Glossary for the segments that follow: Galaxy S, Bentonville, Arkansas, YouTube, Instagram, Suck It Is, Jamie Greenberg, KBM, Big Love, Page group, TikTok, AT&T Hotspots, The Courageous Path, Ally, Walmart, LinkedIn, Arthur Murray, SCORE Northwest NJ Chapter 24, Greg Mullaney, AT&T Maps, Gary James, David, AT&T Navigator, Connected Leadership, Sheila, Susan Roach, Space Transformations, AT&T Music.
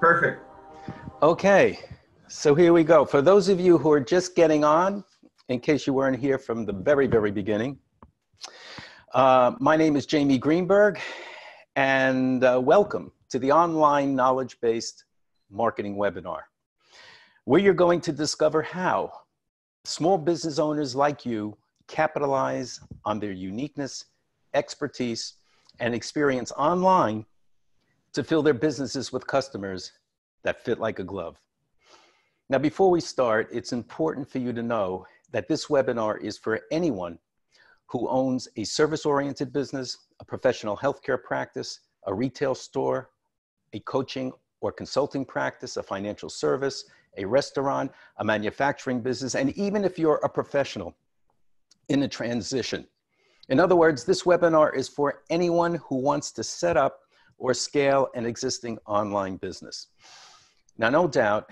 Perfect. Okay, so here we go. For those of you who are just getting on, in case you weren't here from the very, very beginning, my name is Jamie Greenberg, and welcome to the online knowledge-based marketing webinar, where you're going to discover how small business owners like you capitalize on their uniqueness, expertise, and experience online to fill their businesses with customers that fit like a glove. Now, before we start, it's important for you to know that this webinar is for anyone who owns a service-oriented business, a professional healthcare practice, a retail store, a coaching or consulting practice, a financial service, a restaurant, a manufacturing business, and even if you're a professional in a transition. In other words, this webinar is for anyone who wants to set up or scale an existing online business. Now, no doubt,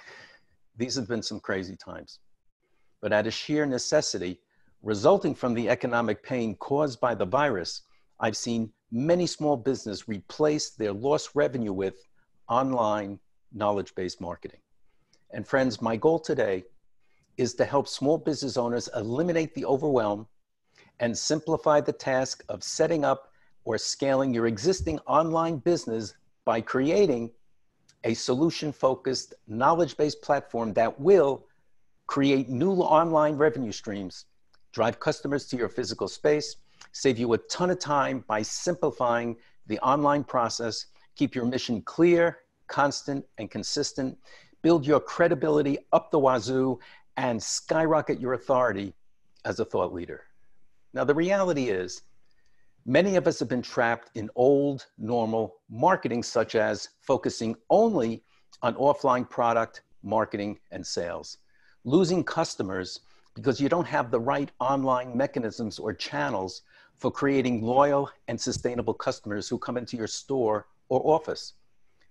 these have been some crazy times, but out of sheer necessity, resulting from the economic pain caused by the virus, I've seen many small businesses replace their lost revenue with online knowledge-based marketing. And friends, my goal today is to help small business owners eliminate the overwhelm and simplify the task of setting up or scaling your existing online business by creating a solution-focused, knowledge-based platform that will create new online revenue streams, drive customers to your physical space, save you a ton of time by simplifying the online process, keep your mission clear, constant, and consistent, build your credibility up the wazoo, and skyrocket your authority as a thought leader. Now, the reality is, many of us have been trapped in old, normal marketing, such as focusing only on offline product marketing and sales, losing customers because you don't have the right online mechanisms or channels for creating loyal and sustainable customers who come into your store or office,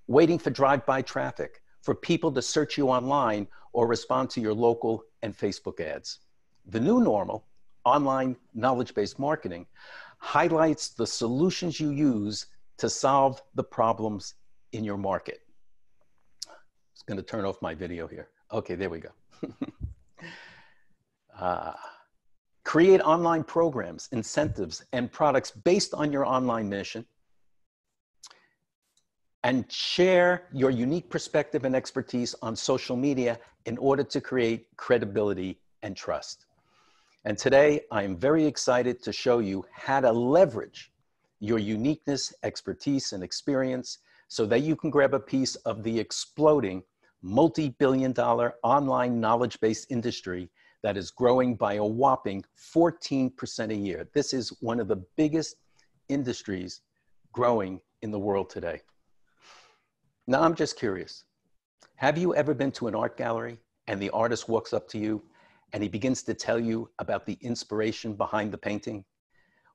waiting for drive-by traffic, for people to search you online or respond to your local and Facebook ads. The new normal, online knowledge-based marketing, highlights the solutions you use to solve the problems in your market. I'm just going to turn off my video here. Okay, there we go. Create online programs, incentives, and products based on your online mission, and share your unique perspective and expertise on social media in order to create credibility and trust. And today, I am very excited to show you how to leverage your uniqueness, expertise, and experience so that you can grab a piece of the exploding multi-billion-dollar online knowledge-based industry that is growing by a whopping 14% a year. This is one of the biggest industries growing in the world today. Now, I'm just curious. Have you ever been to an art gallery and the artist walks up to you and he begins to tell you about the inspiration behind the painting?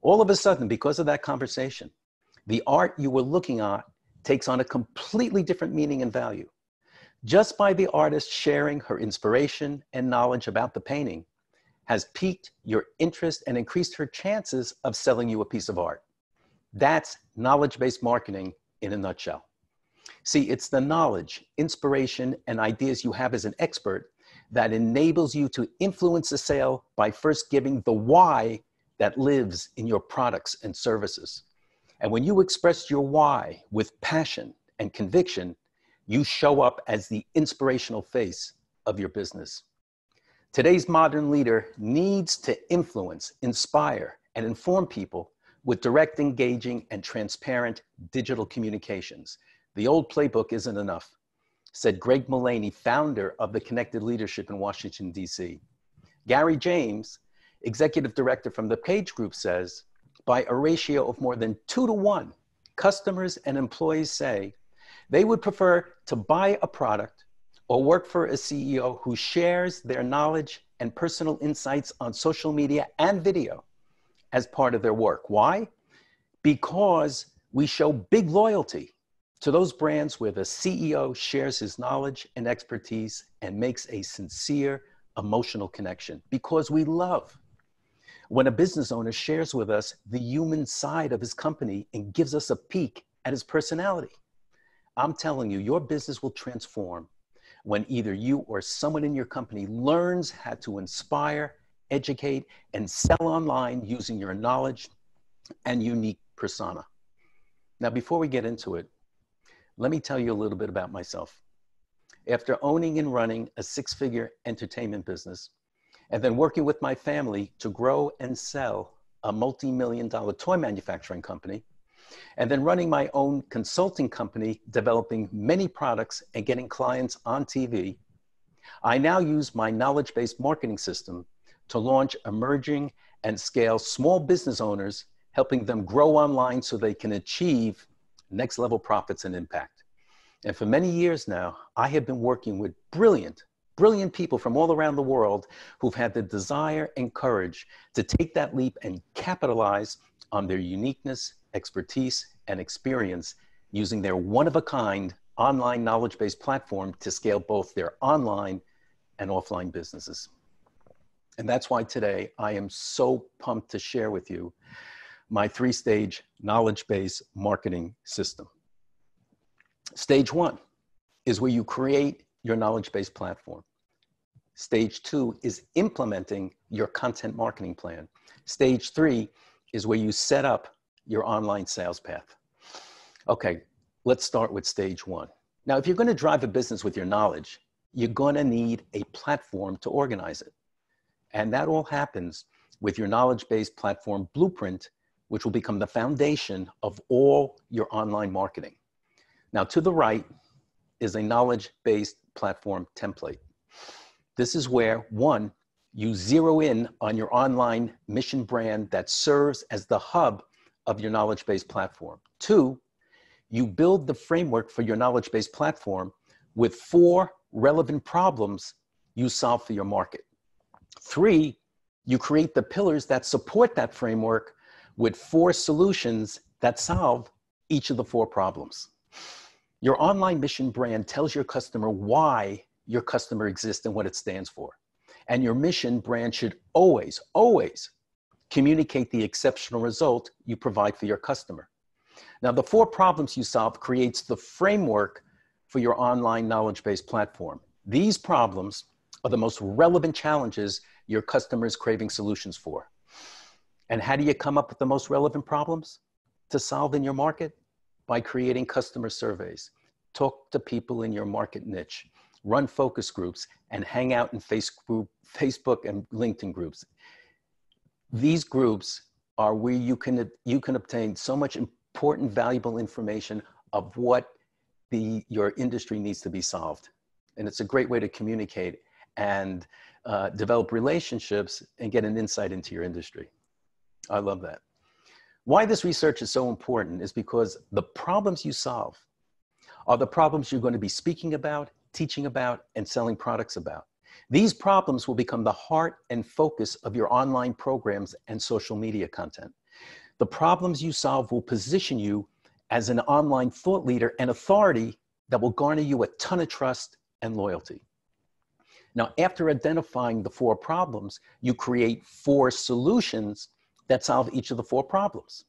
All of a sudden, because of that conversation, the art you were looking at takes on a completely different meaning and value. Just by the artist sharing her inspiration and knowledge about the painting has piqued your interest and increased her chances of selling you a piece of art. That's knowledge-based marketing in a nutshell. See, it's the knowledge, inspiration, and ideas you have as an expert that enables you to influence a sale by first giving the why that lives in your products and services. And when you express your why with passion and conviction, you show up as the inspirational face of your business. Today's modern leader needs to influence, inspire, and inform people with direct, engaging, and transparent digital communications. The old playbook isn't enough, said Greg Mullaney, founder of the Connected Leadership in Washington, D.C. Gary James, executive director from the Page Group, says, by a ratio of more than 2 to 1, customers and employees say they would prefer to buy a product or work for a CEO who shares their knowledge and personal insights on social media and video as part of their work. Why? Because we show big loyalty to those brands where the CEO shares his knowledge and expertise and makes a sincere emotional connection, because we love when a business owner shares with us the human side of his company and gives us a peek at his personality. I'm telling you, your business will transform when either you or someone in your company learns how to inspire, educate, and sell online using your knowledge and unique persona. Now, before we get into it, let me tell you a little bit about myself. After owning and running a six-figure entertainment business, and then working with my family to grow and sell a multi-million-dollar toy manufacturing company, and then running my own consulting company, developing many products and getting clients on TV, I now use my knowledge-based marketing system to launch emerging and scale small business owners, helping them grow online so they can achieve next level profits and impact. And for many years now, I have been working with brilliant people from all around the world who've had the desire and courage to take that leap and capitalize on their uniqueness, expertise, and experience using their one-of-a-kind online knowledge-based platform to scale both their online and offline businesses. And that's why today I am so pumped to share with you my three-stage knowledge-based marketing system. Stage one is where you create your knowledge-based platform. Stage two is implementing your content marketing plan. Stage three is where you set up your online sales path. Okay, let's start with stage one. Now, if you're going to drive a business with your knowledge, you're going to need a platform to organize it. And that all happens with your knowledge-based platform blueprint, which will become the foundation of all your online marketing. Now, to the right is a knowledge-based platform template. This is where, one, you zero in on your online mission brand that serves as the hub of your knowledge-based platform. Two, you build the framework for your knowledge-based platform with four relevant problems you solve for your market. Three, you create the pillars that support that framework with four solutions that solve each of the four problems. Your online mission brand tells your customer why your customer exists and what it stands for. And your mission brand should always, always communicate the exceptional result you provide for your customer. Now, the four problems you solve creates the framework for your online knowledge-based platform. These problems are the most relevant challenges your customer is craving solutions for. And how do you come up with the most relevant problems to solve in your market? By creating customer surveys. Talk to people in your market niche. Run focus groups and hang out in Facebook and LinkedIn groups. These groups are where you can obtain so much important, valuable information of what your industry needs to be solved. And it's a great way to communicate and develop relationships and get an insight into your industry. I love that. Why this research is so important is because the problems you solve are the problems you're going to be speaking about, teaching about, and selling products about. These problems will become the heart and focus of your online programs and social media content. The problems you solve will position you as an online thought leader and authority that will garner you a ton of trust and loyalty. Now, after identifying the four problems, you create four solutions that solve each of the four problems.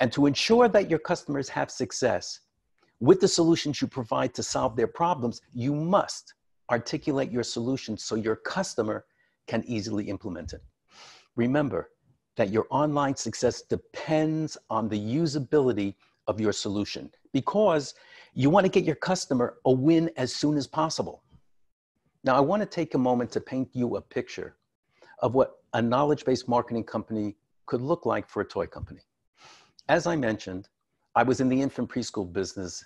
And to ensure that your customers have success with the solutions you provide to solve their problems, you must articulate your solution so your customer can easily implement it. Remember that your online success depends on the usability of your solution because you want to get your customer a win as soon as possible. Now, I want to take a moment to paint you a picture of what a knowledge-based marketing company could look like for a toy company. As I mentioned, I was in the infant preschool business,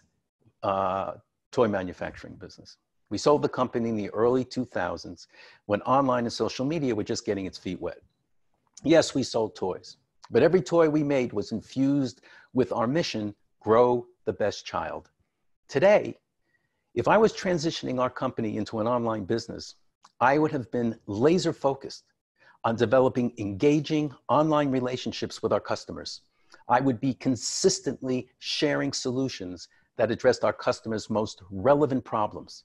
toy manufacturing business. We sold the company in the early 2000s when online and social media were just getting its feet wet. Yes, we sold toys, but every toy we made was infused with our mission, grow the best child. Today, if I was transitioning our company into an online business, I would have been laser focused on developing engaging online relationships with our customers. I would be consistently sharing solutions that addressed our customers' most relevant problems.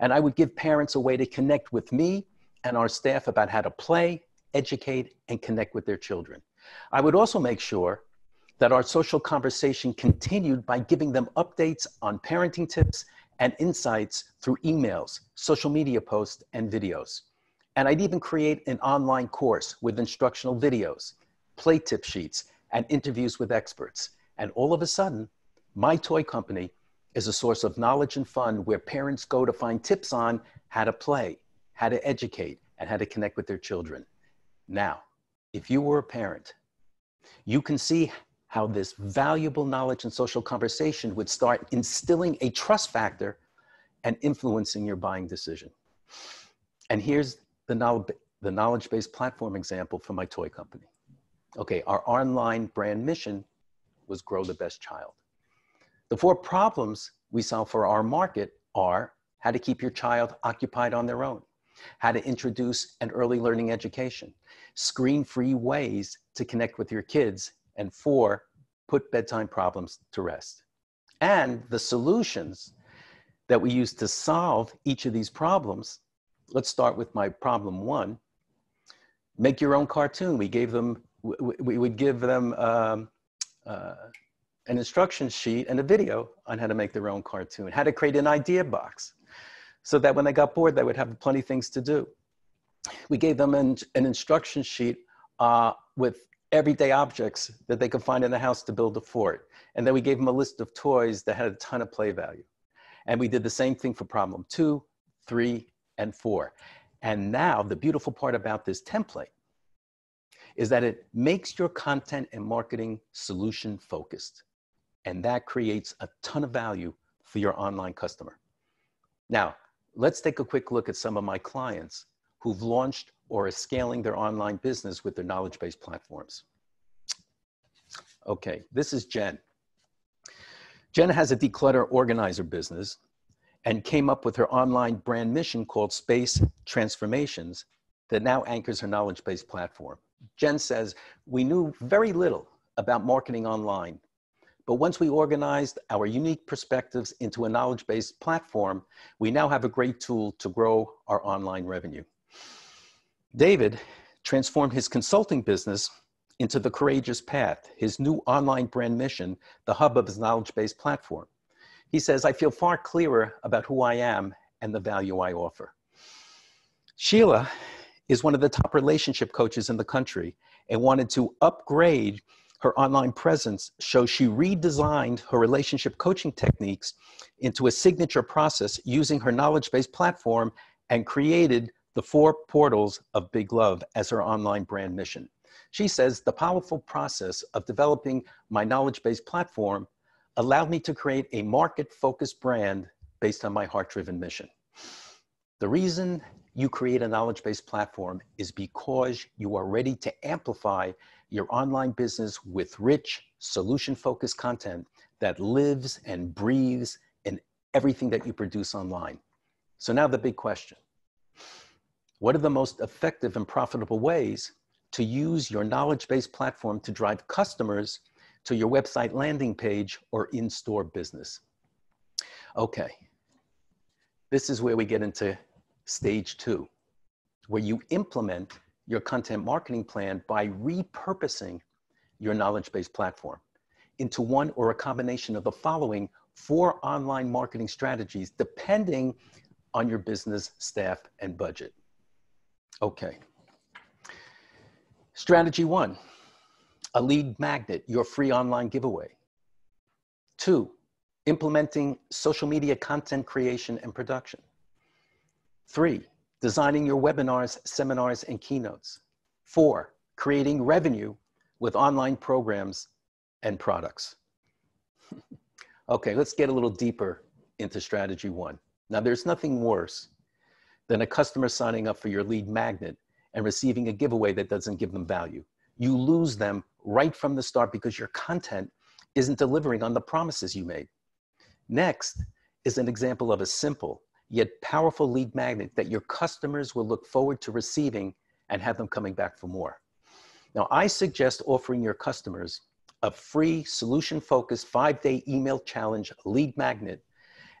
And I would give parents a way to connect with me and our staff about how to play, educate, and connect with their children. I would also make sure that our social conversation continued by giving them updates on parenting tips and insights through emails, social media posts, and videos. And I'd even create an online course with instructional videos, play tip sheets, and interviews with experts. And all of a sudden, my toy company is a source of knowledge and fun where parents go to find tips on how to play, how to educate, and how to connect with their children. Now, if you were a parent, you can see how this valuable knowledge and social conversation would start instilling a trust factor and influencing your buying decision. And here's the knowledge-based platform example for my toy company. Okay, our online brand mission was grow the best child. The four problems we solve for our market are how to keep your child occupied on their own, how to introduce an early learning education, screen-free ways to connect with your kids, and 4, put bedtime problems to rest. And the solutions that we use to solve each of these problems, let's start with my problem 1, make your own cartoon. We would give them an instruction sheet and a video on how to make their own cartoon, how to create an idea box, so that when they got bored, they would have plenty of things to do. We gave them an instruction sheet with everyday objects that they could find in the house to build a fort. And then we gave them a list of toys that had a ton of play value. And we did the same thing for problem 2, 3, and 4. And now the beautiful part about this template is that it makes your content and marketing solution focused. And that creates a ton of value for your online customer. Now, let's take a quick look at some of my clients who've launched or are scaling their online business with their knowledge-based platforms. Okay, this is Jen. Jen has a declutter organizer business and came up with her online brand mission called Space Transformations that now anchors her knowledge-based platform. Jen says, we knew very little about marketing online, but once we organized our unique perspectives into a knowledge-based platform, we now have a great tool to grow our online revenue. David transformed his consulting business into The Courageous Path, his new online brand mission, the hub of his knowledge-based platform. He says, I feel far clearer about who I am and the value I offer. Sheila is one of the top relationship coaches in the country and wanted to upgrade her online presence, so she redesigned her relationship coaching techniques into a signature process using her knowledge-based platform and created the 4 portals of Big Love as her online brand mission. She says, the powerful process of developing my knowledge-based platform allowed me to create a market-focused brand based on my heart-driven mission. The reason you create a knowledge-based platform is because you are ready to amplify your online business with rich, solution-focused content that lives and breathes in everything that you produce online. So now the big question. What are the most effective and profitable ways to use your knowledge-based platform to drive customers to your website landing page or in-store business? Okay, this is where we get into stage 2, where you implement your content marketing plan by repurposing your knowledge-based platform into one or a combination of the following 4 online marketing strategies, depending on your business, staff, and budget. Okay. Strategy 1, a lead magnet, your free online giveaway. 2, implementing social media content creation and production. 3, designing your webinars, seminars, and keynotes. 4, creating revenue with online programs and products. Okay, let's get a little deeper into strategy 1. Now, there's nothing worse than a customer signing up for your lead magnet and receiving a giveaway that doesn't give them value. You lose them right from the start because your content isn't delivering on the promises you made. Next is an example of a simple yet powerful lead magnet that your customers will look forward to receiving and have them coming back for more. Now, I suggest offering your customers a free solution-focused 5-day email challenge lead magnet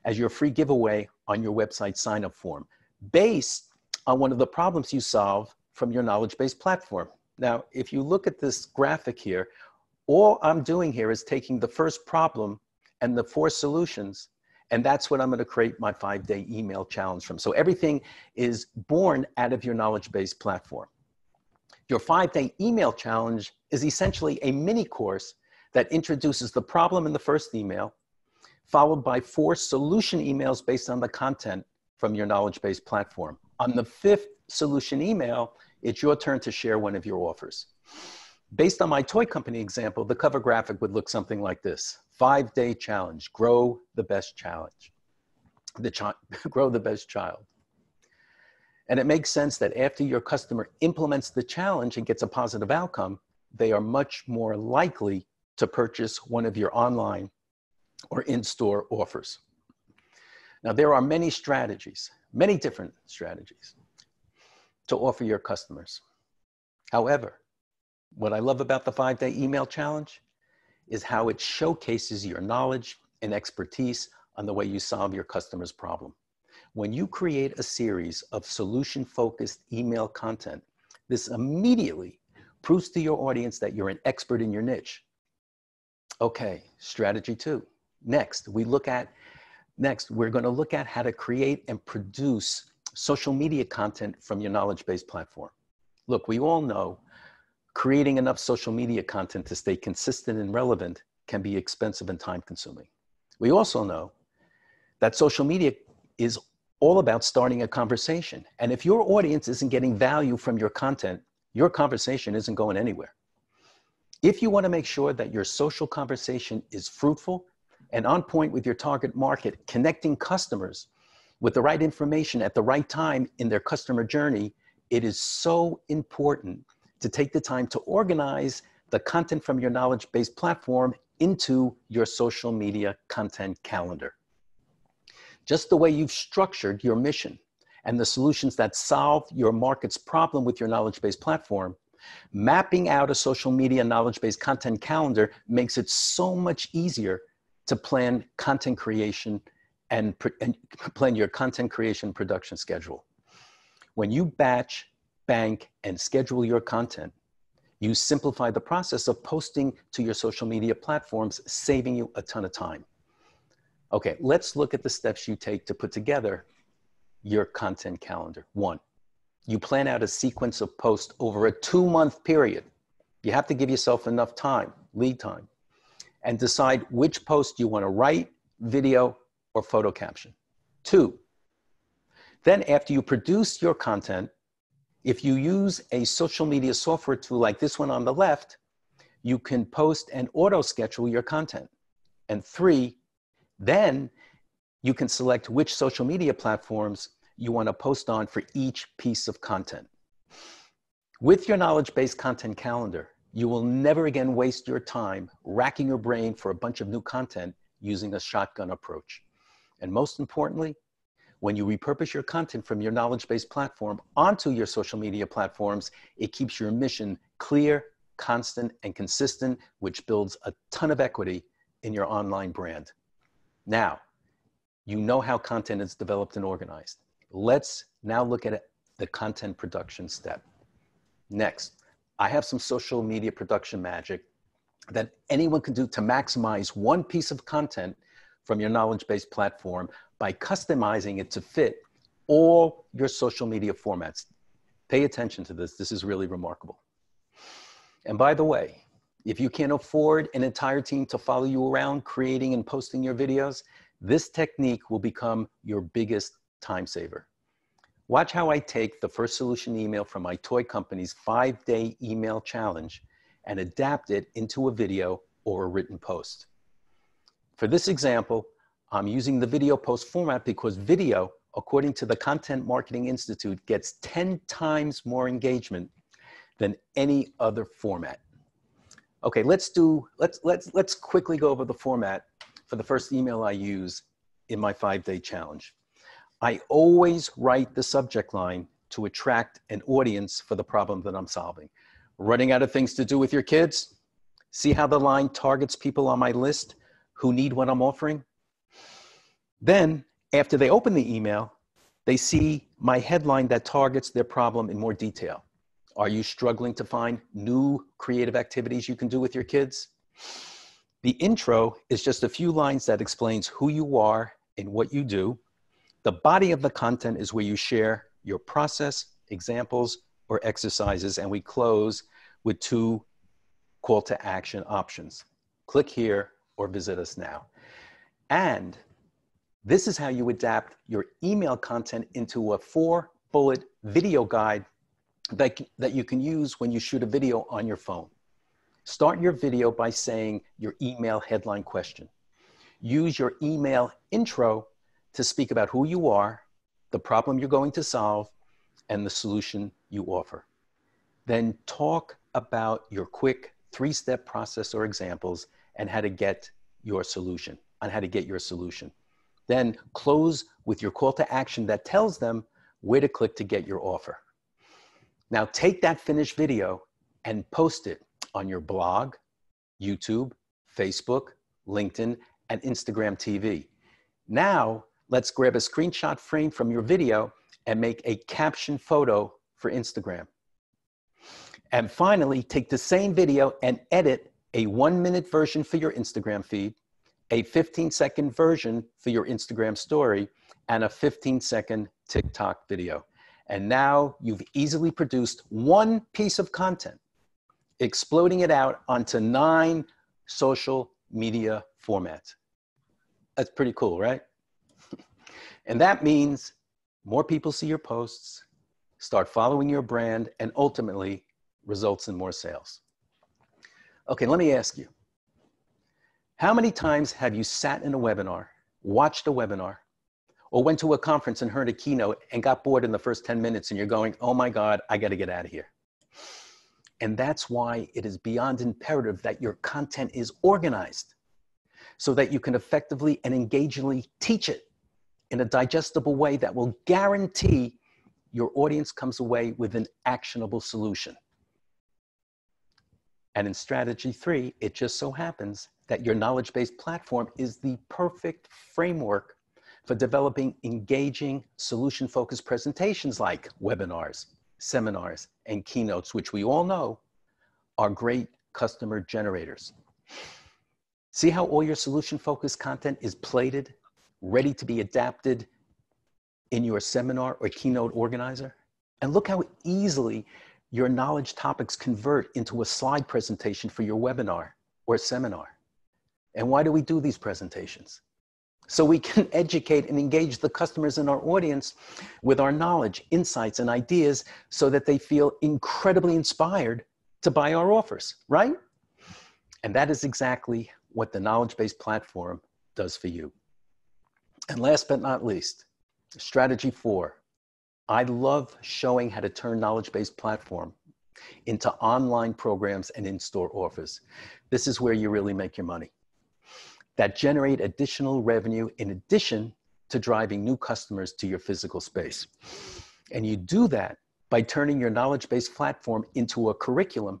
as your free giveaway on your website sign-up form, based on one of the problems you solve from your knowledge-based platform. Now, if you look at this graphic here, All I'm doing here is taking the first problem and the four solutions, and that's what I'm going to create my 5-day email challenge from. So everything is born out of your knowledge-based platform. Your 5-day email challenge is essentially a mini course that introduces the problem in the first email, followed by 4 solution emails based on the content from your knowledge-based platform. On the 5th solution email, it's your turn to share one of your offers. Based on my toy company example, the cover graphic would look something like this. 5-day challenge, grow the best challenge, grow the best child. And it makes sense that after your customer implements the challenge and gets a positive outcome, they are much more likely to purchase one of your online or in-store offers. Now, there are many strategies, many different strategies to offer your customers. However, what I love about the 5-day email challenge is how it showcases your knowledge and expertise on the way you solve your customer's problem. When you create a series of solution-focused email content, this immediately proves to your audience that you're an expert in your niche. Okay, strategy 2. Next, we're going to look at how to create and produce social media content from your knowledge-based platform. Look, we all know creating enough social media content to stay consistent and relevant can be expensive and time-consuming. We also know that social media is all about starting a conversation. And if your audience isn't getting value from your content, your conversation isn't going anywhere. If you want to make sure that your social conversation is fruitful and on point with your target market, connecting customers with the right information at the right time in their customer journey, it is so important to take the time to organize the content from your knowledge-based platform into your social media content calendar. Just the way you've structured your mission and the solutions that solve your market's problem with your knowledge-based platform, mapping out a social media knowledge-based content calendar makes it so much easier to plan content creation and plan your content creation production schedule. When you batch, bank, and schedule your content, you simplify the process of posting to your social media platforms, saving you a ton of time. Okay, let's look at the steps you take to put together your content calendar. 1, you plan out a sequence of posts over a 2-month period. You have to give yourself enough time, lead time, and decide which post you want to write, video, or photo caption. 2, then after you produce your content, if you use a social media software tool like this one on the left, you can post and auto-schedule your content. And 3, then you can select which social media platforms you want to post on for each piece of content. With your knowledge-based content calendar, you will never again waste your time racking your brain for a bunch of new content using a shotgun approach. And most importantly, when you repurpose your content from your knowledge-based platform onto your social media platforms, it keeps your mission clear, constant, and consistent, which builds a ton of equity in your online brand. Now, you know how content is developed and organized. Let's now look at the content production step. Next, I have some social media production magic that anyone can do to maximize one piece of content from your knowledge-based platform by customizing it to fit all your social media formats. Pay attention to this. This is really remarkable. And by the way, if you can't afford an entire team to follow you around creating and posting your videos, this technique will become your biggest time saver. Watch how I take the first solution email from my toy company's 5-day email challenge and adapt it into a video or a written post. For this example, I'm using the video post format because video, according to the Content Marketing Institute, gets 10 times more engagement than any other format. Okay, let's quickly go over the format for the first email I use in my 5-day challenge. I always write the subject line to attract an audience for the problem that I'm solving. Running out of things to do with your kids? See how the line targets people on my list who need what I'm offering? Then, after they open the email, they see my headline that targets their problem in more detail. Are you struggling to find new creative activities you can do with your kids? The intro is just a few lines that explains who you are and what you do. The body of the content is where you share your process, examples, or exercises, and we close with two call to action options. Click here or visit us now. And this is how you adapt your email content into a 4-bullet video guide that you can use when you shoot a video on your phone. Start your video by saying your email headline question. Use your email intro to speak about who you are, the problem you're going to solve, and the solution you offer. Then talk about your quick 3-step process or examples and how to get your solution, Then close with your call to action that tells them where to click to get your offer. Now take that finished video and post it on your blog, YouTube, Facebook, LinkedIn, and Instagram TV. Now, let's grab a screenshot frame from your video and make a caption photo for Instagram. And finally, take the same video and edit a 1-minute version for your Instagram feed, a 15-second version for your Instagram story, and a 15-second TikTok video. And now you've easily produced one piece of content, exploding it out onto 9 social media formats. That's pretty cool, right? And that means more people see your posts, start following your brand, and ultimately results in more sales. Okay, let me ask you, how many times have you sat in a webinar, watched a webinar, or went to a conference and heard a keynote and got bored in the first 10 minutes and you're going, oh my God, I got to get out of here? And that's why it is beyond imperative that your content is organized so that you can effectively and engagingly teach it in a digestible way that will guarantee your audience comes away with an actionable solution. And in strategy 3, it just so happens that your knowledge-based platform is the perfect framework for developing engaging, solution-focused presentations like webinars, seminars, and keynotes, which we all know are great customer generators. See how all your solution-focused content is plated, ready to be adapted in your seminar or keynote organizer? And look how easily your knowledge topics convert into a slide presentation for your webinar or seminar. And why do we do these presentations? So we can educate and engage the customers in our audience with our knowledge, insights, and ideas so that they feel incredibly inspired to buy our offers, right? And that is exactly what the knowledge-based platform does for you. And last but not least, strategy 4. I love showing how to turn knowledge-based platform into online programs and in-store offers. This is where you really make your money, that generate additional revenue in addition to driving new customers to your physical space. And you do that by turning your knowledge-based platform into a curriculum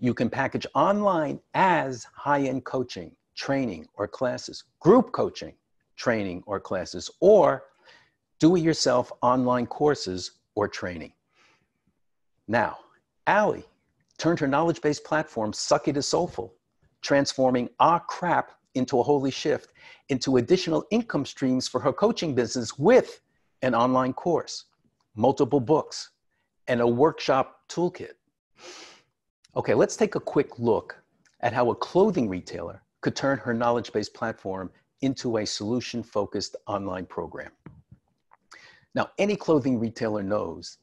you can package online as high-end coaching, training, or classes, group coaching, training, or classes, or do-it-yourself online courses or training. Now, Ally turned her knowledge-based platform, Suck It Is Soulful, transforming our crap into a holy shift, into additional income streams for her coaching business with an online course, multiple books, and a workshop toolkit. Okay, let's take a quick look at how a clothing retailer could turn her knowledge-based platform into a solution-focused online program. Now, any clothing retailer knows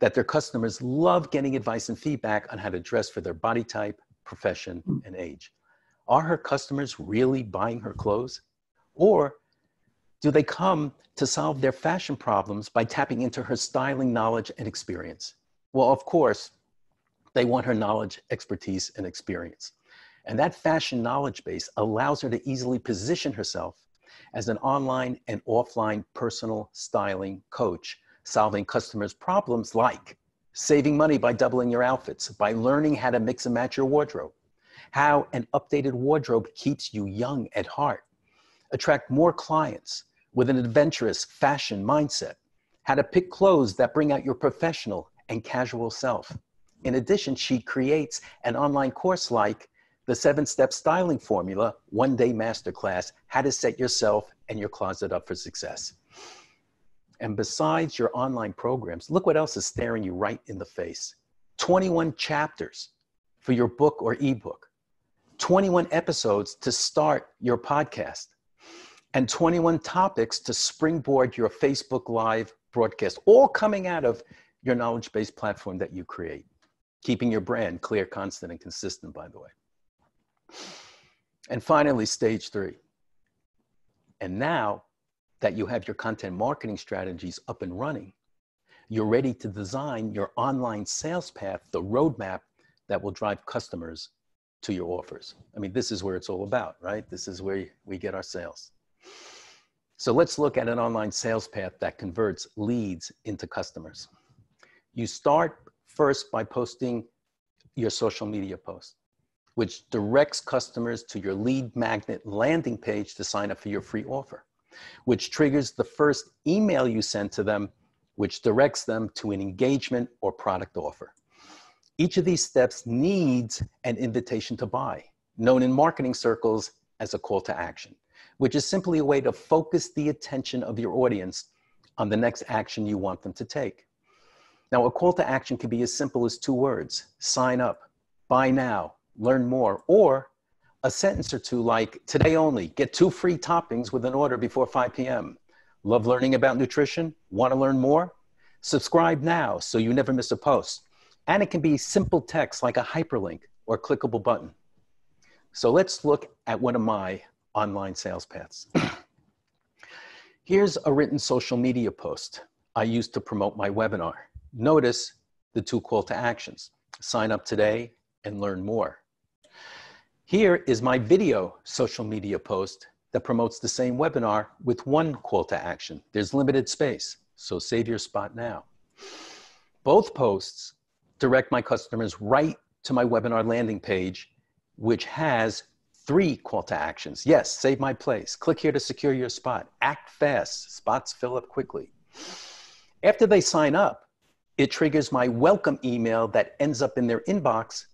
that their customers love getting advice and feedback on how to dress for their body type, profession, and age. Are her customers really buying her clothes? Or do they come to solve their fashion problems by tapping into her styling knowledge and experience? Well, of course, they want her knowledge, expertise, and experience. And that fashion knowledge base allows her to easily position herself as an online and offline personal styling coach, solving customers' problems like saving money by doubling your outfits, by learning how to mix and match your wardrobe, how an updated wardrobe keeps you young at heart, attract more clients with an adventurous fashion mindset, how to pick clothes that bring out your professional and casual self. In addition, she creates an online course like The 7-step styling formula, one-day masterclass, how to set yourself and your closet up for success. And besides your online programs, look what else is staring you right in the face. 21 chapters for your book or ebook, 21 episodes to start your podcast, and 21 topics to springboard your Facebook Live broadcast, all coming out of your knowledge-based platform that you create, keeping your brand clear, constant, and consistent, by the way. And finally, stage 3. And now that you have your content marketing strategies up and running, you're ready to design your online sales path, the roadmap that will drive customers to your offers. I mean, this is where it's all about, right? This is where we get our sales. So let's look at an online sales path that converts leads into customers. You start first by posting your social media post, which directs customers to your lead magnet landing page to sign up for your free offer, which triggers the first email you send to them, which directs them to an engagement or product offer. Each of these steps needs an invitation to buy, known in marketing circles as a call to action, which is simply a way to focus the attention of your audience on the next action you want them to take. Now, a call to action can be as simple as 2 words, sign up, buy now, learn more, or a sentence or two like, today only, get 2 free toppings with an order before 5 p.m. Love learning about nutrition? Want to learn more? Subscribe now so you never miss a post. And it can be simple text like a hyperlink or clickable button. So let's look at one of my online sales paths. Here's a written social media post I used to promote my webinar. Notice the 2 call to actions, sign up today and learn more. Here is my video social media post that promotes the same webinar with 1 call to action. There's limited space, so save your spot now. Both posts direct my customers right to my webinar landing page, which has 3 call to actions. Yes, save my place. Click here to secure your spot. Act fast. Spots fill up quickly. After they sign up, it triggers my welcome email that ends up in their inbox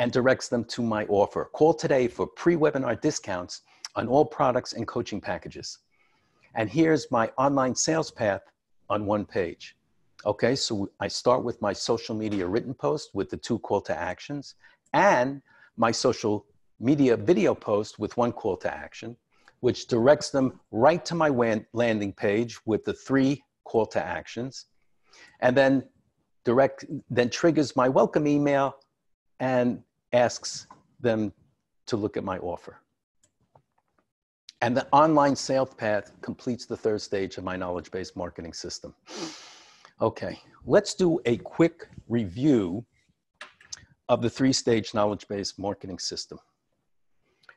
and directs them to my offer. Call today for pre-webinar discounts on all products and coaching packages. And here's my online sales path on 1 page. Okay, so I start with my social media written post with the 2 call to actions and my social media video post with 1 call to action, which directs them right to my landing page with the 3 call to actions, and then triggers my welcome email and asks them to look at my offer. And the online sales path completes the 3rd stage of my knowledge-based marketing system. Okay, let's do a quick review of the 3-stage knowledge-based marketing system.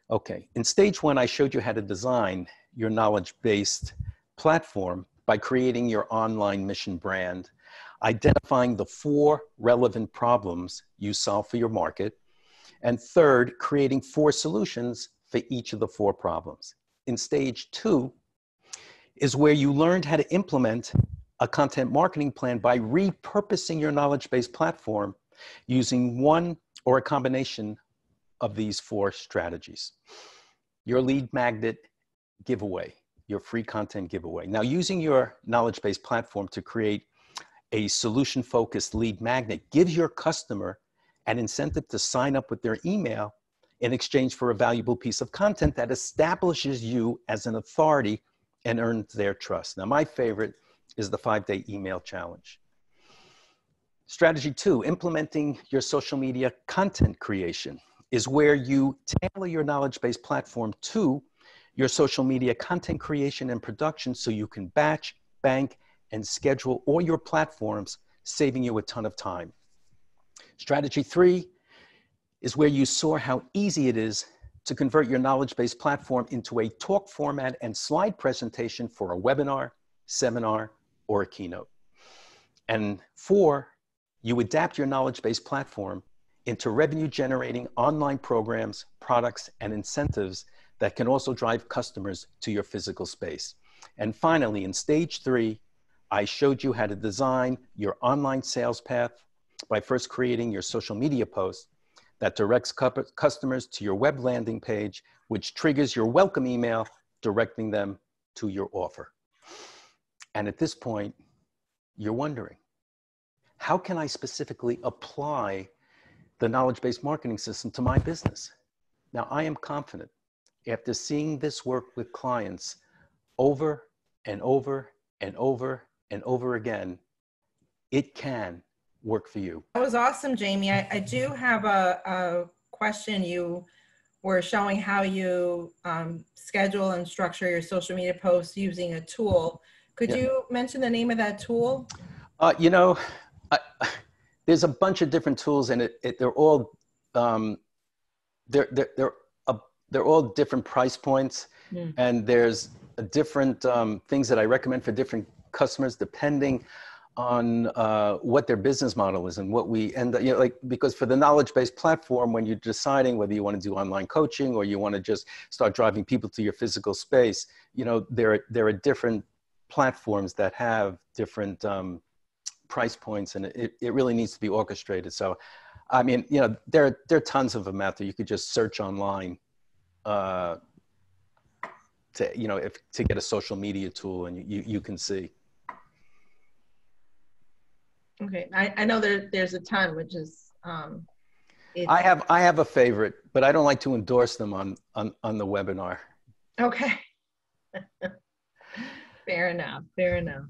Okay, in stage 1, I showed you how to design your knowledge-based platform by creating your online mission brand, identifying the 4 relevant problems you solve for your market, and 3rd, creating 4 solutions for each of the 4 problems. In stage 2 is where you learned how to implement a content marketing plan by repurposing your knowledge-based platform using one or a combination of these 4 strategies. Your lead magnet giveaway, your free content giveaway. Now, using your knowledge-based platform to create a solution-focused lead magnet gives your customer an incentive to sign up with their email in exchange for a valuable piece of content that establishes you as an authority and earns their trust. Now, my favorite is the 5-day email challenge. Strategy 2, implementing your social media content creation, is where you tailor your knowledge-based platform to your social media content creation and production so you can batch, bank, and schedule all your platforms, saving you a ton of time. Strategy 3 is where you saw how easy it is to convert your knowledge-based platform into a talk format and slide presentation for a webinar, seminar, or a keynote. And 4, you adapt your knowledge-based platform into revenue-generating online programs, products, and incentives that can also drive customers to your physical space. And finally, in stage 3, I showed you how to design your online sales path by first creating your social media post, that directs customers to your web landing page, which triggers your welcome email, directing them to your offer. And at this point, you're wondering, how can I specifically apply the knowledge-based marketing system to my business? Now, I am confident after seeing this work with clients over and over and over and over again, it can work for you. That was awesome, Jamie. I do have a question. You were showing how you schedule and structure your social media posts using a tool. Could you mention the name of that tool? You know, there's a bunch of different tools, and they're all they're all different price points, and there's different things that I recommend for different customers depending on what their business model is and what we end up, you know, like, because for the knowledge-based platform, when you're deciding whether you want to do online coaching or you want to just start driving people to your physical space, you know, there are different platforms that have different price points, and it really needs to be orchestrated. So, I mean, you know, there are tons of them out there. You could just search online to get a social media tool, and you can see. Okay, I know there's a ton, which is. I have a favorite, but I don't like to endorse them on the webinar. Okay. Fair enough. Fair enough.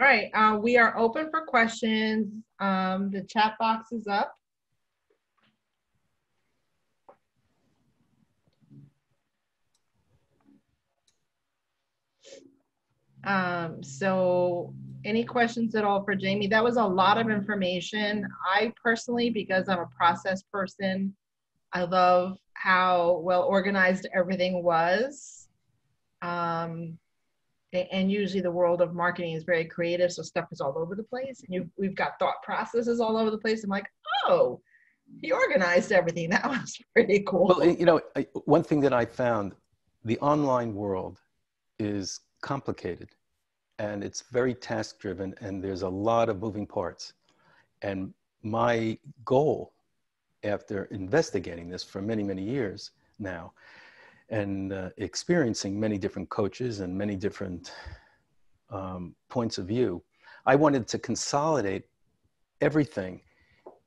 All right, we are open for questions. The chat box is up. So any questions at all for Jamie? That was a lot of information. I personally, because I'm a process person, I love how well organized everything was. And usually the world of marketing is very creative, so stuff is all over the place. And we've got thought processes all over the place. I'm like, oh, he organized everything. That was pretty cool. Well, you know, one thing that I found, the online world is complicated, and it's very task driven, and there's a lot of moving parts. And my goal, after investigating this for many, many years now, and experiencing many different coaches and many different points of view, I wanted to consolidate everything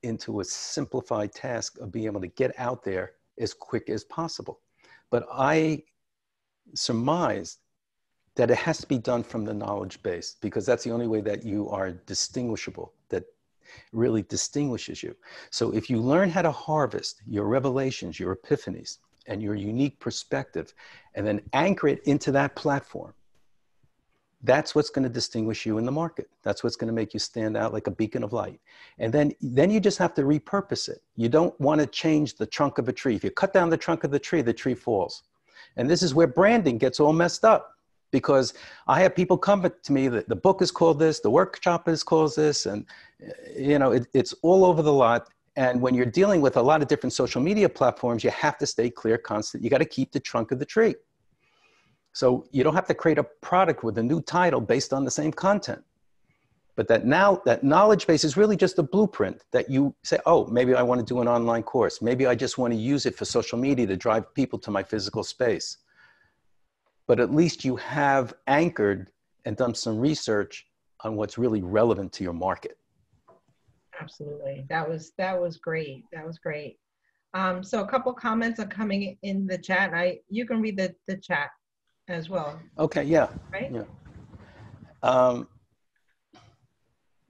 into a simplified task of being able to get out there as quick as possible. But I surmised that it has to be done from the knowledge base, because that's the only way that you are distinguishable, that really distinguishes you. So if you learn how to harvest your revelations, your epiphanies, and your unique perspective, and then anchor it into that platform, that's what's going to distinguish you in the market. That's what's going to make you stand out like a beacon of light. And then you just have to repurpose it. You don't want to change the trunk of a tree. If you cut down the trunk of the tree falls. And this is where branding gets all messed up, because I have people come to me that the book is called this, the workshop is called this, and you know, it's all over the lot. And when you're dealing with a lot of different social media platforms, you have to stay clear, constant. You got to keep the trunk of the tree. So you don't have to create a product with a new title based on the same content. But that knowledge base is really just a blueprint that you say, oh, maybe I want to do an online course. Maybe I just want to use it for social media to drive people to my physical space. But at least you have anchored and done some research on what's really relevant to your market. Absolutely. That was great. That was great. So a couple comments are coming in the chat. And you can read the chat as well. Okay. Yeah. Right. Yeah.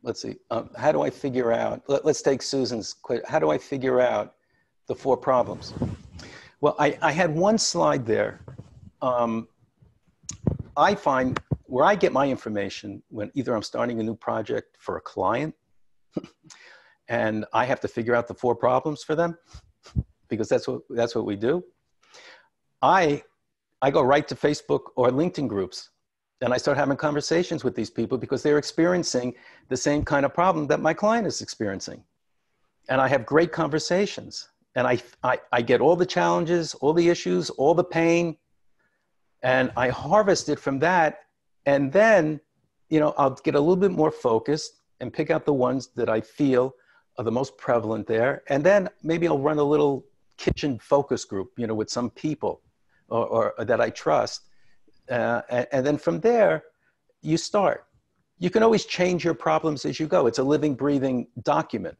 Let's see. How do I figure out, let's take Susan's question. How do I figure out the 4 problems? Well, I had one slide there. I find where I get my information when either I'm starting a new project for a client, and I have to figure out the 4 problems for them, because that's what we do. I go right to Facebook or LinkedIn groups, and I start having conversations with these people, because they're experiencing the same kind of problem that my client is experiencing. And I have great conversations, and I get all the challenges, all the issues, all the pain, and I harvest it from that. And then, you know, I'll get a little bit more focused and pick out the ones that I feel are the most prevalent there. And then maybe I'll run a little kitchen focus group, you know, with some people or that I trust. And then from there, you start. You can always change your problems as you go. It's a living, breathing document.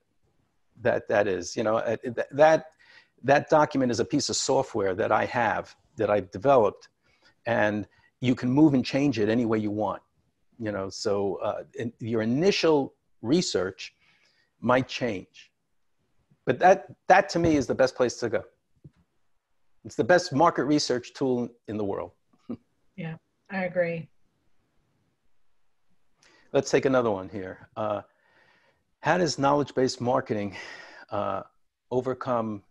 That is, you know, that document is a piece of software that I have, that I've developed, and you can move and change it any way you want. You know, so in your initial research might change, but that to me is the best place to go. It's the best market research tool in the world. Yeah, I agree. Let's take another one here. How does knowledge-based marketing overcome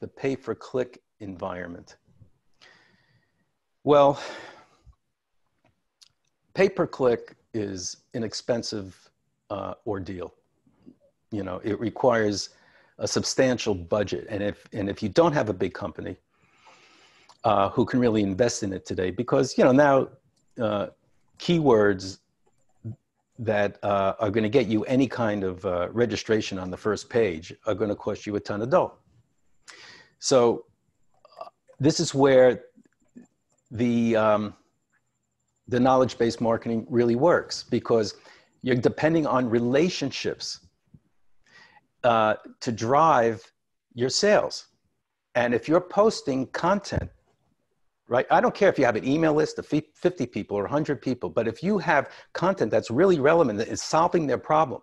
the pay-for-click environment? Well, pay-per-click is an expensive ordeal. You know, it requires a substantial budget. And if you don't have a big company who can really invest in it today, because, you know, now keywords that are going to get you any kind of registration on the first page are going to cost you a ton of dough. So this is where the knowledge-based marketing really works, because you're depending on relationships to drive your sales. And if you're posting content, right? I don't care if you have an email list of 50 people or 100 people, but if you have content that's really relevant, that is solving their problem,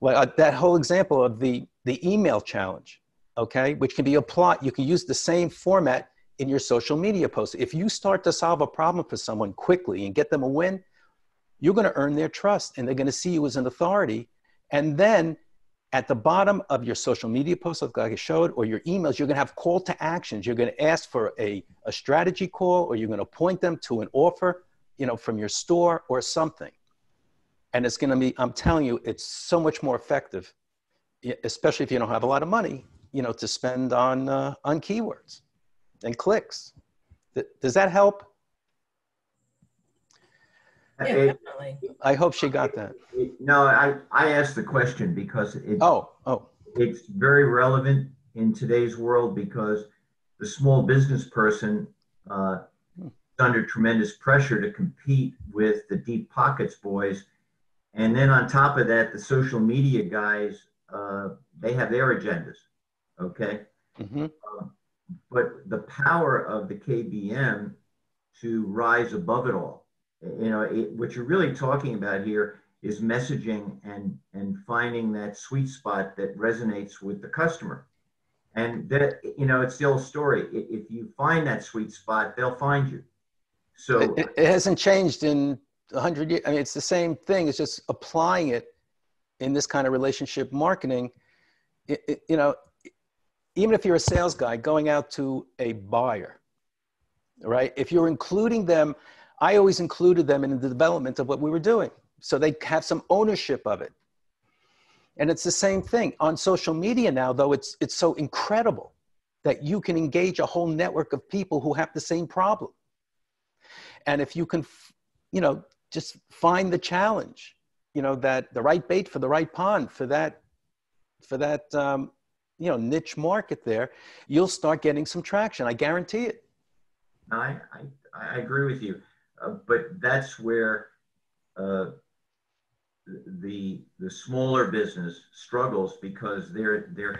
well, that whole example of the email challenge, okay, which can be applied, you can use the same format in your social media posts. If you start to solve a problem for someone quickly and get them a win, you're going to earn their trust, and they're going to see you as an authority. And then at the bottom of your social media posts, like I showed, or your emails, you're going to have call to actions. You're going to ask for a strategy call, or you're going to point them to an offer, you know, from your store or something. And it's going to be, I'm telling you, it's so much more effective, especially if you don't have a lot of money, you know, to spend on keywords and clicks. Does that help? Yeah, definitely. I hope she got that. No, I asked the question because it's very relevant in today's world, because the small business person is under tremendous pressure to compete with the deep pockets boys. And then on top of that, the social media guys, they have their agendas, okay? Mm-hmm. But the power of the KBM to rise above it all. You know, what you're really talking about here is messaging and finding that sweet spot that resonates with the customer. And that, you know, it's the old story. If you find that sweet spot, they'll find you. So it hasn't changed in 100 years. I mean, it's the same thing. It's just applying it in this kind of relationship marketing. You know, even if you're a sales guy going out to a buyer, right? If you're including them, I always included them in the development of what we were doing, so they have some ownership of it. And it's the same thing on social media now, though. It's so incredible that you can engage a whole network of people who have the same problem. And if you can, you know, just find the challenge, you know, that the right bait for the right pond for that, you know, niche market there, you'll start getting some traction. I guarantee it. I agree with you. But that's where the smaller business struggles, because they're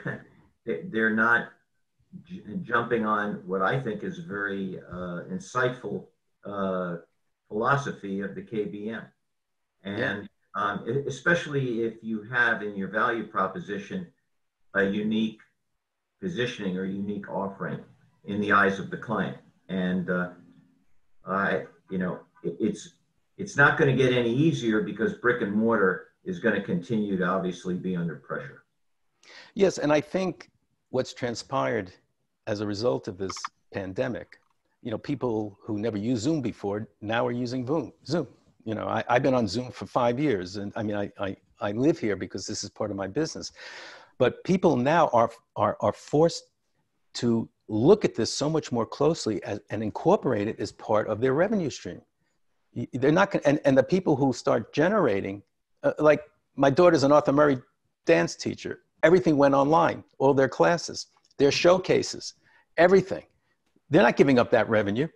not jumping on what I think is a very insightful philosophy of the KBM, and yeah. Especially if you have in your value proposition a unique positioning or unique offering in the eyes of the client, and you know, it's not going to get any easier, because brick and mortar is going to continue to obviously be under pressure. Yes, and I think what's transpired as a result of this pandemic, you know, people who never used Zoom before now are using Zoom. You know, I've been on Zoom for 5 years, and I mean, I live here because this is part of my business. But people now are forced to look at this so much more closely and incorporate it as part of their revenue stream. They're not going, and the people who start generating, like my daughter's an Arthur Murray dance teacher, Everything went online, all their classes, their showcases, everything. They're not giving up that revenue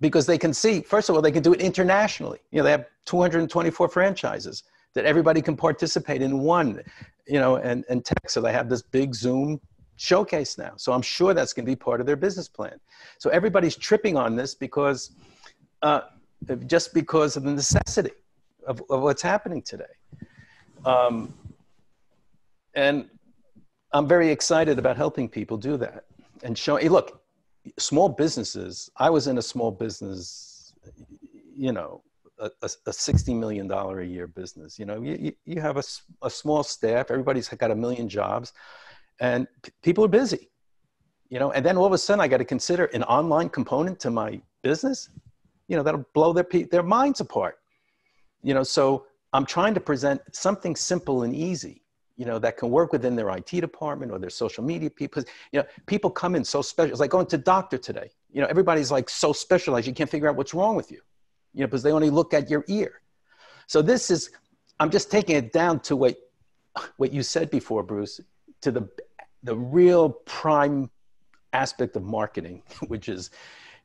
because they can see, first of all, they can do it internationally. You know, they have 224 franchises that everybody can participate in one, you know, and tech. So they have this big Zoom showcase now. So I'm sure that's going to be part of their business plan. So everybody's tripping on this because, just because of the necessity of what's happening today. And I'm very excited about helping people do that and showing, hey, look, small businesses, I was in a small business, you know, a $60 million a year business. You know, you have a small staff, everybody's got a million jobs and people are busy, you know, and then all of a sudden I got to consider an online component to my business, you know, that'll blow their minds apart, you know, so I'm trying to present something simple and easy, you know, that can work within their IT department or their social media people. You know, people come in so special. It's like going to doctor today. You know, everybody's like so specialized. You can't figure out what's wrong with you, you know, because they only look at your ear. So this is, I'm just taking it down to what you said before, Bruce, to the real prime aspect of marketing, which is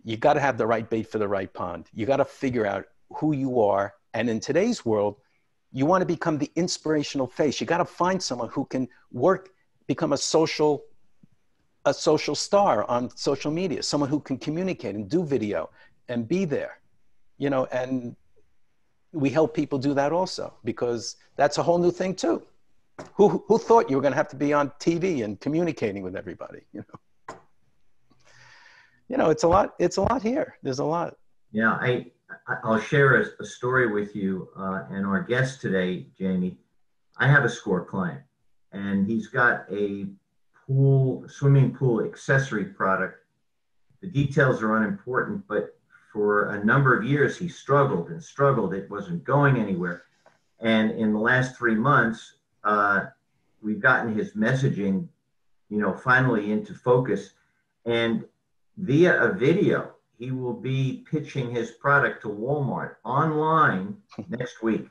you got to have the right bait for the right pond. You got to figure out who you are. And in today's world, you want to become the inspirational face. You got to find someone who can work, become a social star on social media, someone who can communicate and do video and be there, you know, and we help people do that also because that's a whole new thing too. Who thought you were going to have to be on TV and communicating with everybody, you know? You know, it's a lot here. There's a lot. Yeah. I'll share a story with you and our guest today, Jamie. I have a SCORE client, and he's got a swimming pool accessory product. The details are unimportant, but for a number of years, he struggled and struggled. It wasn't going anywhere. And in the last 3 months, we've gotten his messaging, you know, finally into focus. And via a video, he will be pitching his product to Walmart online next week.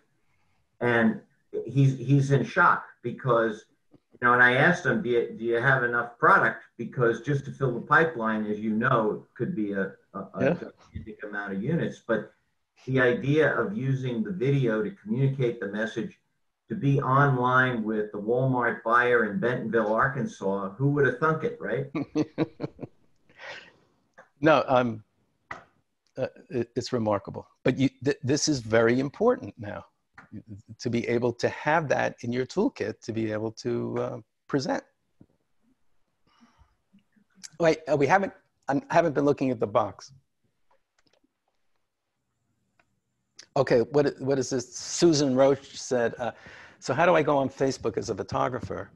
And he's in shock because, you know, and I asked him, do you have enough product? Because just to fill the pipeline, as you know, could be a amount of units. But the idea of using the video to communicate the message, to be online with the Walmart buyer in Bentonville, Arkansas, who would have thunk it, right? No, it's remarkable, but this is very important now to be able to have that in your toolkit, to be able to present. Wait, I haven't been looking at the box. Okay, what is this? Susan Roach said, so how do I go on Facebook as a photographer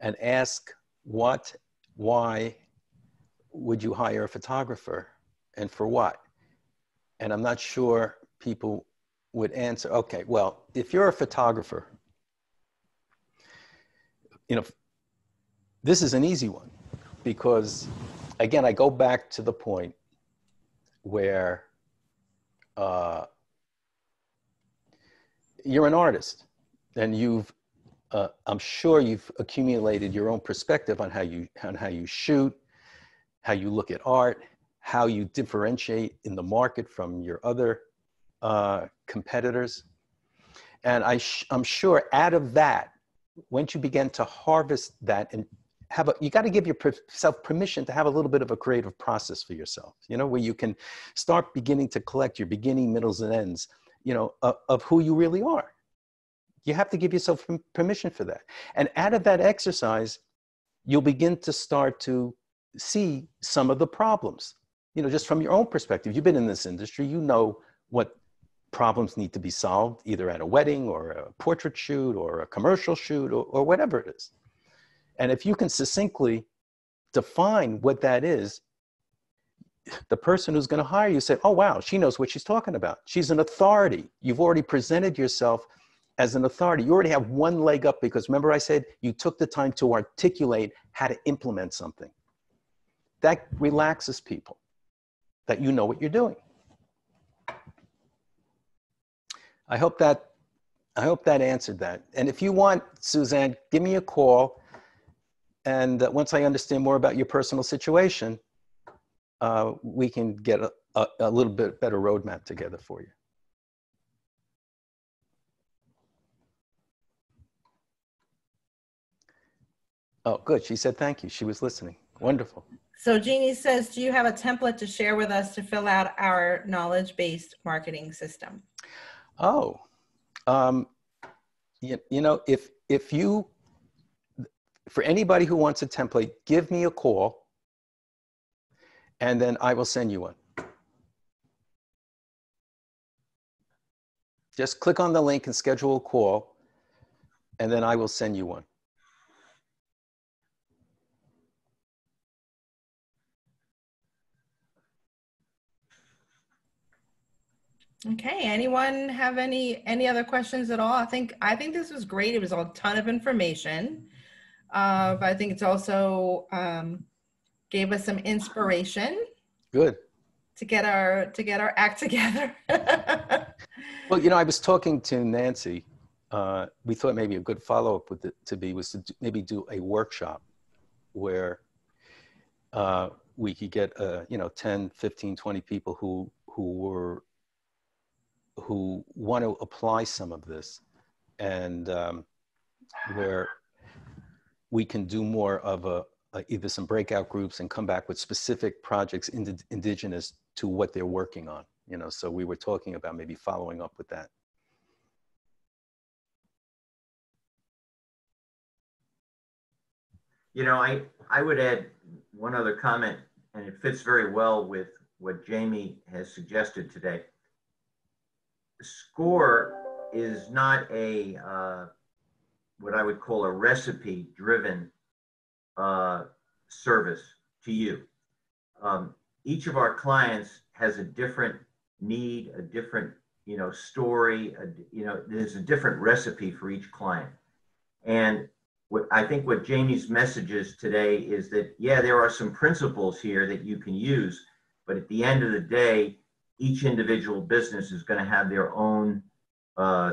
and ask what, why would you hire a photographer and for what? And I'm not sure people would answer. Okay, well, if you're a photographer, you know, this is an easy one because, again, I go back to the point where you're an artist and you've, I'm sure you've accumulated your own perspective on how you shoot, how you look at art, how you differentiate in the market from your other competitors. And I'm sure out of that, once you begin to harvest that and have you got to give yourself permission to have a little bit of a creative process for yourself, you know, where you can start beginning to collect your beginning, middles, and ends, you know, of who you really are. You have to give yourself permission for that. And out of that exercise, you'll begin to start to see some of the problems, you know, just from your own perspective. You've been in this industry, you know what problems need to be solved, either at a wedding or a portrait shoot or a commercial shoot or whatever it is. And if you can succinctly define what that is, the person who's going to hire you said, oh, wow, she knows what she's talking about. She's an authority. You've already presented yourself as an authority. You already have one leg up because remember I said you took the time to articulate how to implement something. That relaxes people, that you know what you're doing. I hope that answered that. And if you want, Suzanne, give me a call. And once I understand more about your personal situation, we can get a little bit better roadmap together for you. Oh, good. She said thank you. She was listening. Wonderful. So Jeannie says, do you have a template to share with us to fill out our knowledge-based marketing system? Oh, you know, if you, for anybody who wants a template, give me a call and then I will send you one. Just click on the link and schedule a call and then I will send you one. Okay, anyone have any other questions at all? I think this was great. It was a ton of information. But I think it's also gave us some inspiration. Good. To get our act together. Well, you know, I was talking to Nancy. We thought maybe a good follow-up with it was to maybe do a workshop where we could get, you know, 10, 15, 20 people who want to apply some of this, and where we can do more of either some breakout groups and come back with specific projects indigenous to what they're working on, you know. So we were talking about maybe following up with that. You know, I would add one other comment, and it fits very well with what Jamie has suggested today. SCORE is not a what I would call a recipe-driven service to you. Each of our clients has a different need, a different, you know, story. You know, there's a different recipe for each client. And I think what Jamie's message is today is that, yeah, there are some principles here that you can use, but at the end of the day, each individual business is going to have their own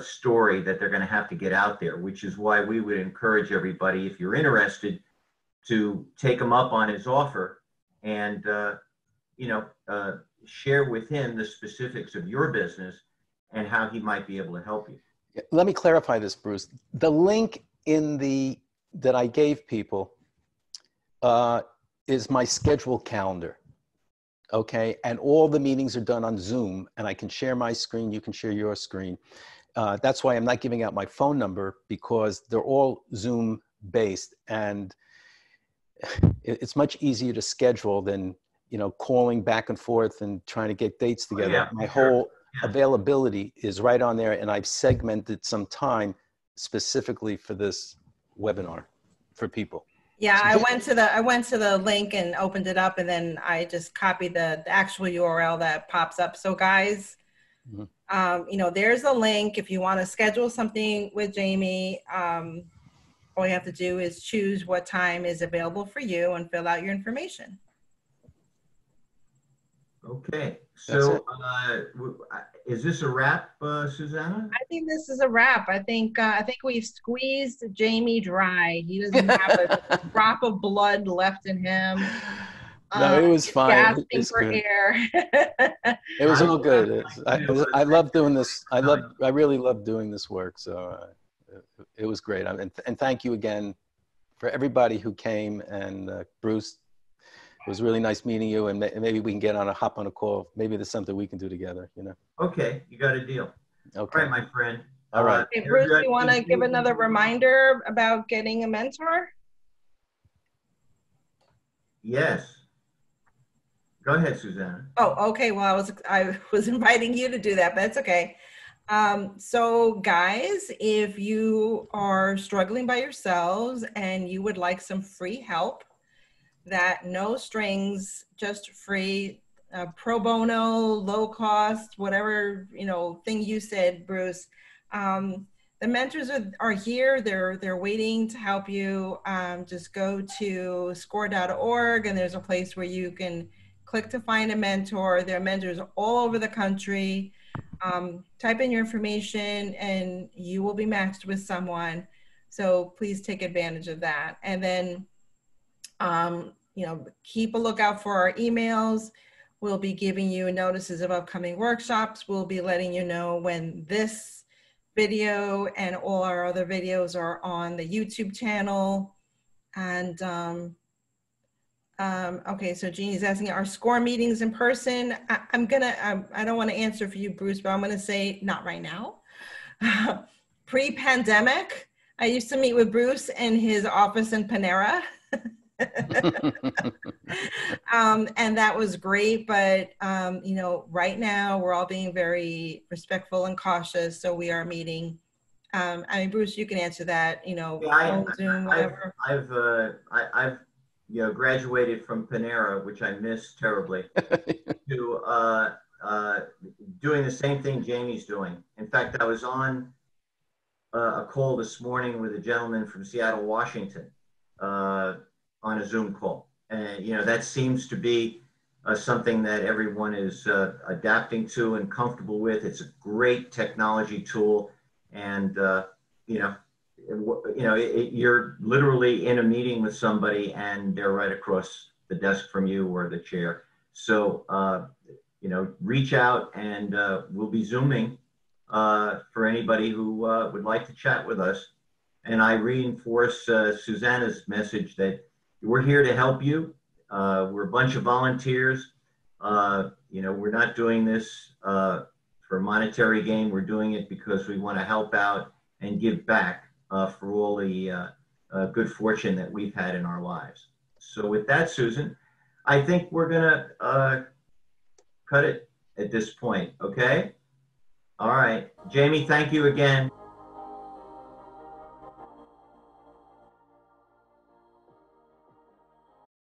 story that they're going to have to get out there, which is why we would encourage everybody, if you're interested, to take him up on his offer and, you know, share with him the specifics of your business and how he might be able to help you. Let me clarify this, Bruce. The link that I gave people is my schedule calendar. Okay, and all the meetings are done on Zoom, and I can share my screen, you can share your screen. That's why I'm not giving out my phone number, because they're all Zoom based, and it's much easier to schedule than, you know, calling back and forth and trying to get dates together. Yeah, my whole availability is right on there, and I've segmented some time specifically for this webinar for people. Yeah, I went to the link and opened it up, and then I just copied the actual URL that pops up. So guys, you know, there's a link if you want to schedule something with Jamie. All you have to do is choose what time is available for you and fill out your information. Okay, so is this a wrap, Susanna? I think this is a wrap. I think we've squeezed Jamie dry. He doesn't have a drop of blood left in him. No, it was fine. Gasping for air. It was all good. I love doing this. I really love doing this work. So it was great. And thank you again for everybody who came, and Bruce. It was really nice meeting you, and maybe we can hop on a call. Maybe there's something we can do together, you know. Okay, you got a deal. Okay. All right, my friend. All right. Hey, Bruce, you want to give another reminder about getting a mentor? Yes. Go ahead, Susanna. Oh, okay. Well, I was inviting you to do that, but that's okay. So guys, if you are struggling by yourselves and you would like some free help, that no strings, just free, pro bono, low cost, whatever, you know, thing you said, Bruce. The mentors are here. They're waiting to help you. Just go to score.org, and there's a place where you can click to find a mentor. There are mentors all over the country. Type in your information and you will be matched with someone. So please take advantage of that. And then You know, keep a lookout for our emails. We'll be giving you notices of upcoming workshops. We'll be letting you know when this video and all our other videos are on the YouTube channel. And okay, so Jeannie's asking, are SCORE meetings in person? I don't want to answer for you, Bruce, but I'm gonna say not right now. Pre-pandemic, I used to meet with Bruce in his office in Panera. And that was great, but you know, right now we're all being very respectful and cautious, so we are meeting. I mean, Bruce, you can answer that. You know, yeah, Zoom, whatever. I've you know, graduated from Panera, which I miss terribly, to doing the same thing Jamie's doing. In fact, I was on a call this morning with a gentleman from Seattle, Washington, on a Zoom call. And, you know, that seems to be something that everyone is adapting to and comfortable with. It's a great technology tool. And, you're literally in a meeting with somebody and they're right across the desk from you or the chair. So, you know, reach out and we'll be Zooming for anybody who would like to chat with us. And I reinforce Susanna's message that we're here to help you. We're a bunch of volunteers. You know, we're not doing this for monetary gain. We're doing it because we want to help out and give back for all the good fortune that we've had in our lives. So with that, Susan, I think we're gonna cut it at this point, okay? All right, Jamie, thank you again.